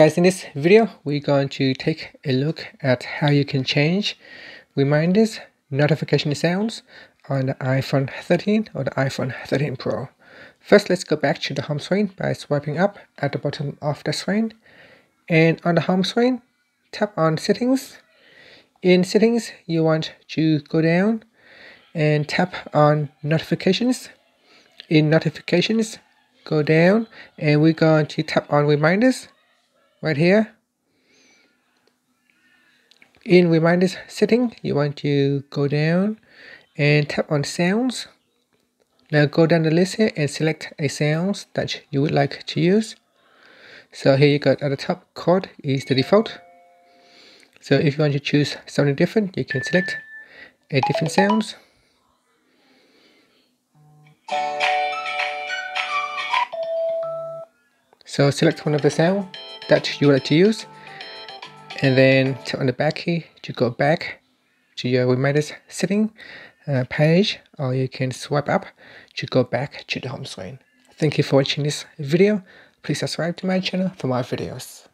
Guys, in this video we're going to take a look at how you can change reminders, notification sounds on the iPhone 13 or the iPhone 13 Pro. First, let's go back to the home screen by swiping up at the bottom of the screen, and on the home screen tap on settings. In settings you want to go down and tap on notifications. In notifications go down and we're going to tap on reminders right here. In reminders setting you want to go down and tap on sounds. Now go down the list here and select a sound that you would like to use. So here you got at the top, chord is the default. So if you want to choose something different, you can select a different sound. So select one of the sounds that you would like to use, and then tap on the back key to go back to your reminders setting page, or you can swipe up to go back to the home screen. Thank you for watching this video. Please subscribe to my channel for more videos.